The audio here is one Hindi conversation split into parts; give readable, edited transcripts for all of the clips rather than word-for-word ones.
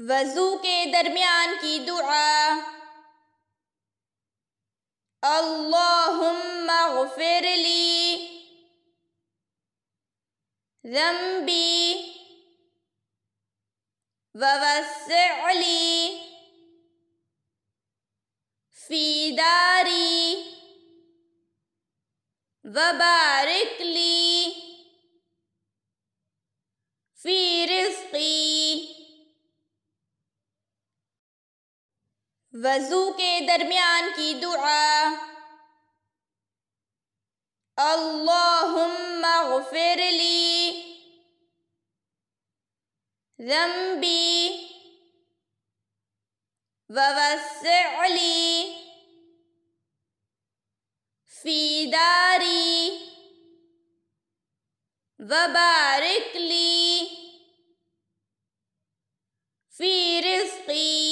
वजू के दरमियान की दुआ। अल्लाहुम्मा ग़फ़िर ली ज़म्बी ववस्सिअ ली फ़ी दारी वबारिक ली फ़ी रिज़क़ी। वज़ू के दरमियान की दुआ। अल्लाहुम्मा ग़फ़िर ली ज़म्बी ववस्सिअ ली फ़ी दारी वबारिक ली फ़ी रिज़क़ी।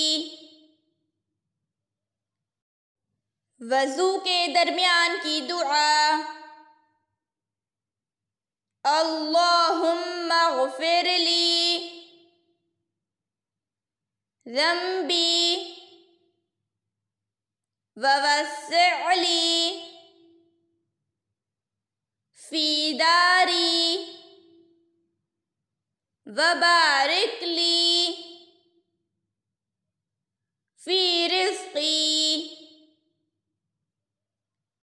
वज़ू के दरमियान की दुआ। अल्लाहुम्मा ग़फ़िर ली ज़म्बी ववस्सिअ ली फ़ी दारी वबारिक ली फ़ी रिज़क़ी।